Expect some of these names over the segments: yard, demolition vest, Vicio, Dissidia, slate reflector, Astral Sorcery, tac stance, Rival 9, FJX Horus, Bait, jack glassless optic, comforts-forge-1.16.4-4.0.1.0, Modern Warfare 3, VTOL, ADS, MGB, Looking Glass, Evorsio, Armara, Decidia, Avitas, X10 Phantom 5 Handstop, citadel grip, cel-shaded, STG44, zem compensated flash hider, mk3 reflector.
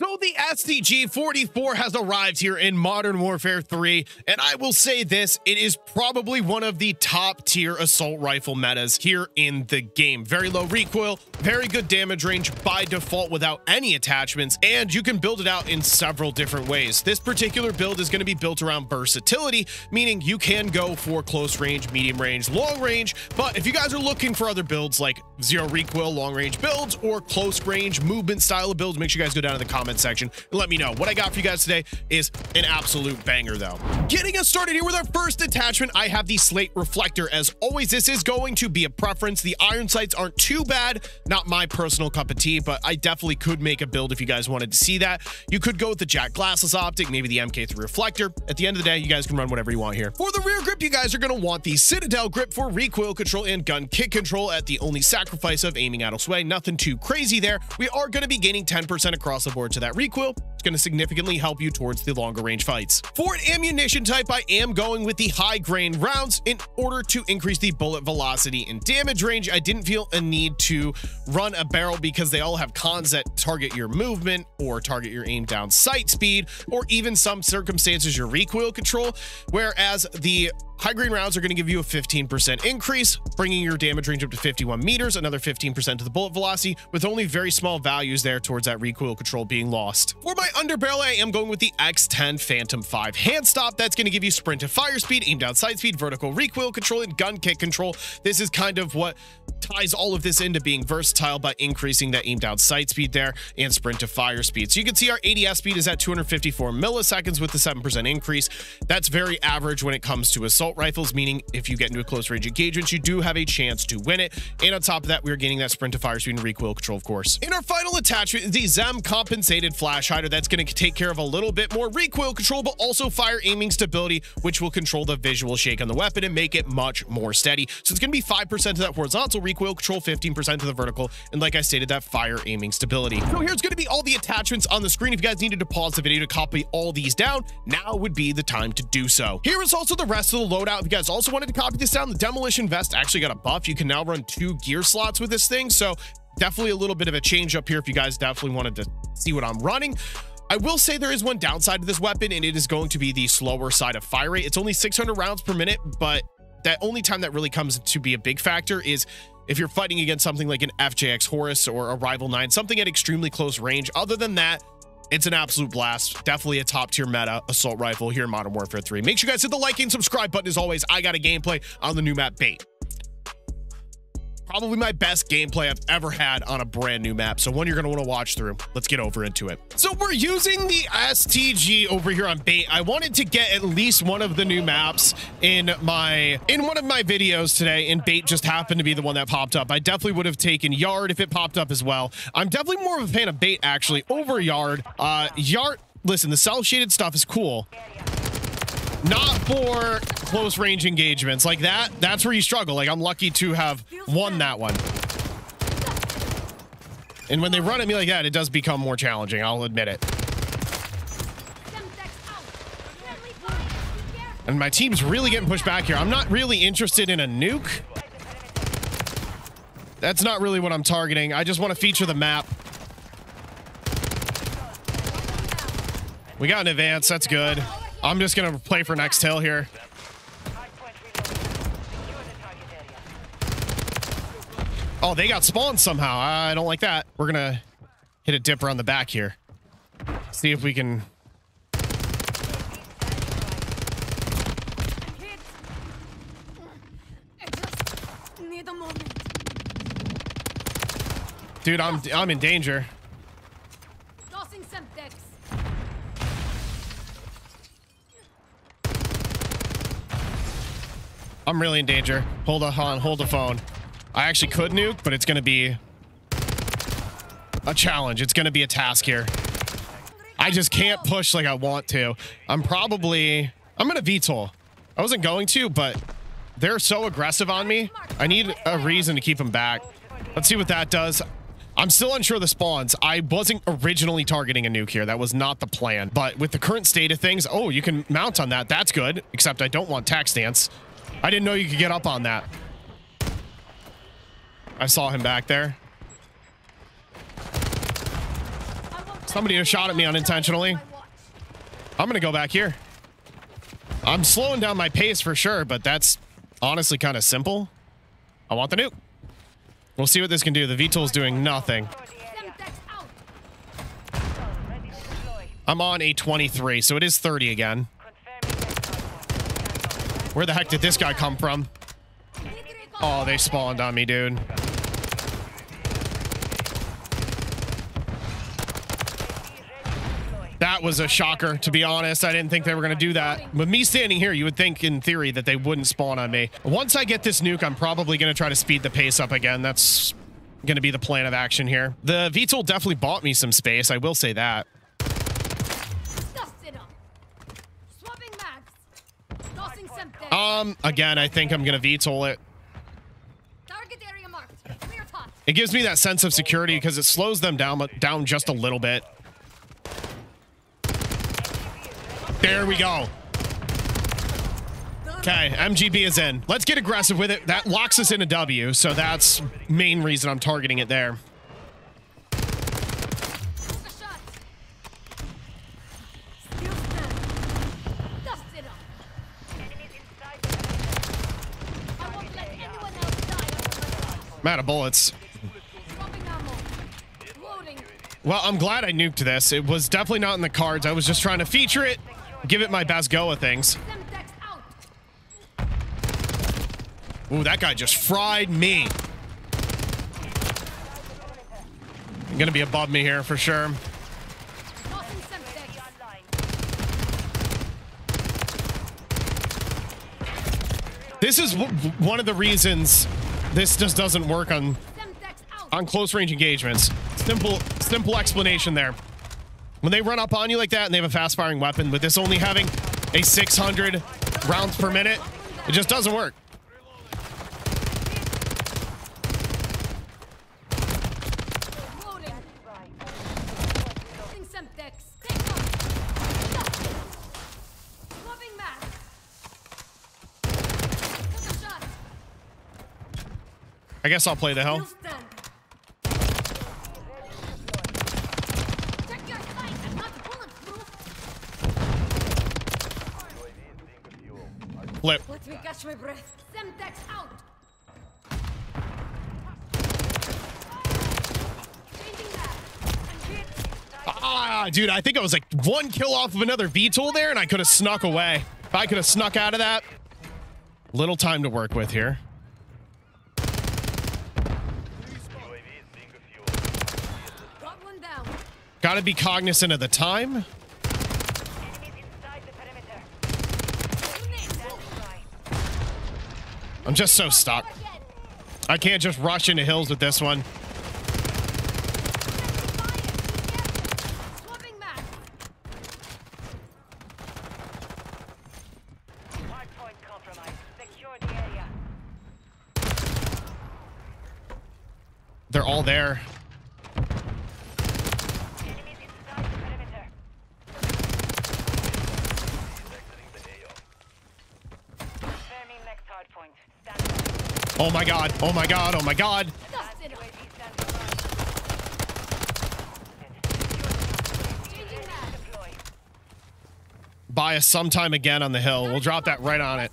So the STG44 has arrived here in Modern Warfare 3, and I will say this, it is probably one of the top tier assault rifle metas here in the game. Very low recoil, very good damage range by default without any attachments, and you can build it out in several different ways. This particular build is going to be built around versatility, meaning you can go for close range, medium range, long range, but if you guys are looking for other builds like zero recoil long range builds or close range movement style of builds, make sure you guys go down to the comment section and let me know. What I got for you guys today is an absolute banger though. Getting us started here with our first attachment, I have the slate reflector. As always, this is going to be a preference. The iron sights aren't too bad, not my personal cup of tea, but I definitely could make a build if you guys wanted to see that. You could go with the jack glassless optic, maybe the mk3 reflector. At the end of the day, you guys can run whatever you want here. For the rear grip, you guys are going to want the citadel grip for recoil control and gun kick control at the only sacrifice of aiming out of sway. Nothing too crazy there. We are going to be gaining 10% across the board to that recoil. It's going to significantly help you towards the longer range fights. For an ammunition type, I am going with the high grain rounds in order to increase the bullet velocity and damage range. I didn't feel a need to run a barrel because they all have cons that target your movement or target your aim down sight speed, or even some circumstances your recoil control, whereas the high green rounds are going to give you a 15% increase, bringing your damage range up to 51 meters, another 15% to the bullet velocity, with only very small values there towards that recoil control being lost. For my underbarrel, I am going with the X10 Phantom 5 Handstop. That's going to give you sprint to fire speed, aim down sight speed, vertical recoil control, and gun kick control. This is kind of what ties all of this into being versatile by increasing that aim down sight speed there and sprint to fire speed. So you can see our ADS speed is at 254 milliseconds with the 7% increase. That's very average when it comes to assault rifles, meaning if you get into a close range engagement, you do have a chance to win it. And on top of that, we're gaining that sprint to fire speed and recoil control, of course. In our final attachment is the zem compensated flash hider. That's going to take care of a little bit more recoil control, but also fire aiming stability, which will control the visual shake on the weapon and make it much more steady. So it's going to be 5% to that horizontal recoil control, 15% to the vertical, and like I stated, that fire aiming stability. So here's going to be all the attachments on the screen. If you guys needed to pause the video to copy all these down, now would be the time to do so. Here is also the rest of the loadout. If you guys also wanted to copy this down, the demolition vest actually got a buff. You can now run 2 gear slots with this thing, so definitely a little bit of a change up here if you guys definitely wanted to see what I'm running. I will say there is one downside to this weapon, and it is going to be the slower side of fire rate. It's only 600 rounds per minute, but that only time that really comes to be a big factor is if you're fighting against something like an FJX Horus or a Rival 9, something at extremely close range. Other than that, it's an absolute blast. Definitely a top tier meta assault rifle here in Modern Warfare 3. Make sure you guys hit the like and subscribe button. As always, I got a gameplay on the new map Bait. Probably my best gameplay I've ever had on a brand new map, so one you're going to want to watch through. Let's get over into it. So we're using the STG over here on Bait. I wanted to get at least one of the new maps in one of my videos today, and Bait just happened to be the one that popped up. I definitely would have taken Yard if it popped up as well. I'm definitely more of a fan of Bait, actually, over Yard. Yard, listen, the cel-shaded stuff is cool. Not for close range engagements like that. That's where you struggle. Like, I'm lucky to have won that one. And when they run at me like that, it does become more challenging. I'll admit it. And my team's really getting pushed back here. I'm not really interested in a nuke. That's not really what I'm targeting. I just want to feature the map. We got an advance. That's good. I'm just going to play for next hill here. Oh, they got spawned somehow. I don't like that. We're going to hit a dipper on the back here. See if we can... Dude, I'm in danger. I'm really in danger. Hold the phone. I actually could nuke, but it's going to be a challenge. It's going to be a task here. I just can't push like I want to. I'm going to VTOL. I wasn't going to, but they're so aggressive on me. I need a reason to keep them back. Let's see what that does. I'm still unsure of the spawns. I wasn't originally targeting a nuke here. That was not the plan, but with the current state of things, oh, you can mount on that. That's good, except I don't want tac stance. I didn't know you could get up on that. I saw him back there. It's Somebody just shot at me unintentionally. I'm going to go back here. I'm slowing down my pace for sure, but that's honestly kind of simple. I want the nuke. We'll see what this can do. The VTOL's doing nothing. I'm on a 23, so it is 30 again. Where the heck did this guy come from? Oh, they spawned on me, dude. That was a shocker, to be honest. I didn't think they were going to do that. With me standing here, you would think in theory that they wouldn't spawn on me. Once I get this nuke, I'm probably going to try to speed the pace up again. That's going to be the plan of action here. The VTOL definitely bought me some space. I will say that. Again, I think I'm going to VTOL it. It gives me that sense of security because it slows them down just a little bit. There we go. Okay, MGB is in. Let's get aggressive with it. That locks us in a W, so that's main reason I'm targeting it there. I'm out of bullets. Well, I'm glad I nuked this. It was definitely not in the cards. I was just trying to feature it. Give it my best go of things. Ooh, that guy just fried me. He's gonna be above me here for sure. This is one of the reasons this just doesn't work on close range engagements. Simple explanation there. When they run up on you like that and they have a fast firing weapon, with this only having a 600 rounds per minute, it just doesn't work. I guess I'll play the hell. Flip. Let me catch my breath. Semtex out. Ah, dude, I think I was like one kill off of another VTOL there, and I could have snuck away. If I could have snuck out of that. Little time to work with here. Got one down. Gotta be cognizant of the time. I'm just so stuck. I can't just rush into hills with this one. They're all there. Oh my god, oh my god, oh my god. Buy us sometime again on the hill. We'll drop that right on it.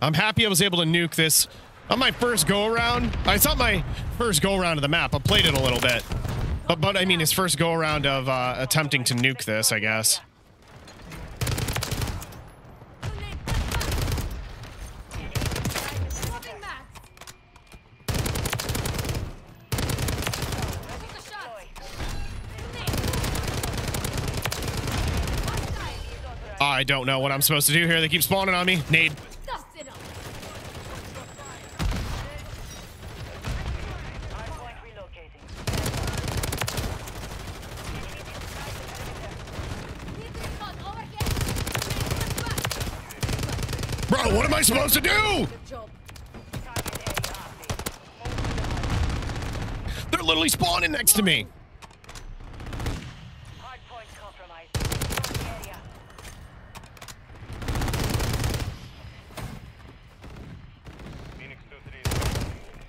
I'm happy I was able to nuke this on my first go around. It's not my first go around of the map. I played it a little bit. But I mean, his first go around of attempting to nuke this, I guess. I don't know what I'm supposed to do here. They keep spawning on me. Nade. Bro, what am I supposed to do? They're literally spawning next to me.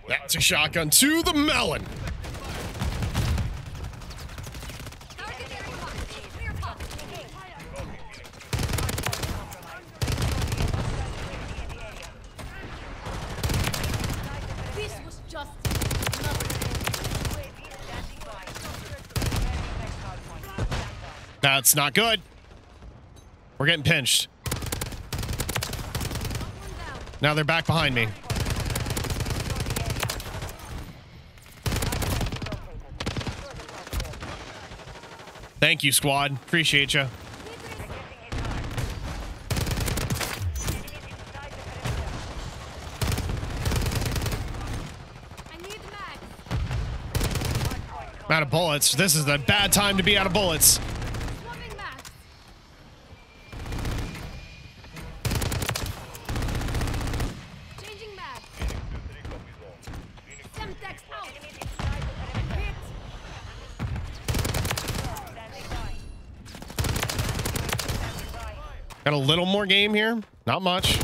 That's a shotgun to the melon. That's not good. We're getting pinched. Now they're back behind me. Thank you, squad. Appreciate you. I'm out of bullets. This is the bad time to be out of bullets. Got a little more game here. Not much.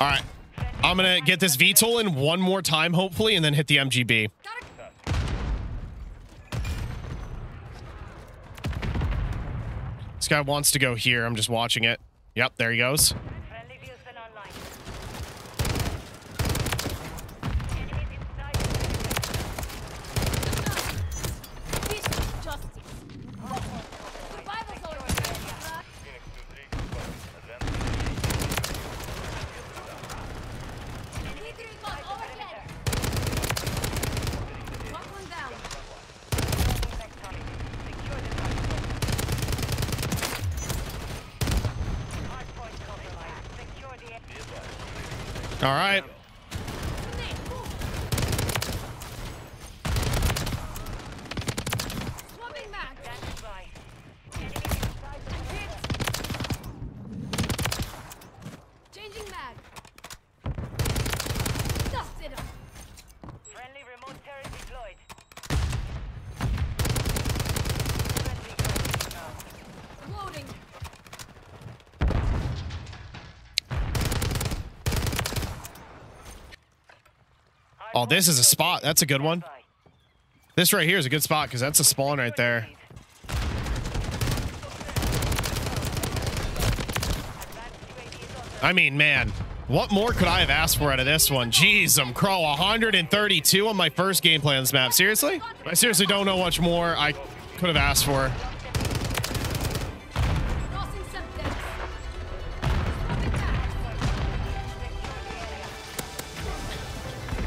All right. I'm going to get this VTOL in one more time, hopefully, and then hit the MGB. This guy wants to go here. I'm just watching it. Yep, there he goes. All right. Oh, this is a spot. That's a good one. This right here is a good spot because that's a spawn right there. I mean, man, what more could I have asked for out of this one? Jeez, I'm crow 132 on my first gameplay on this map. Seriously? I seriously don't know much more I could have asked for.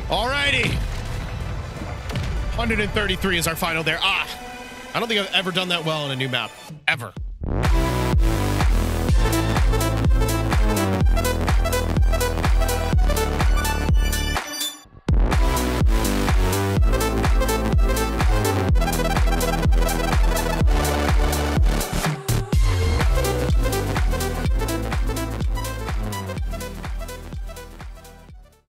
Alrighty, 133 is our final there. Ah, I don't think I've ever done that well on a new map, ever.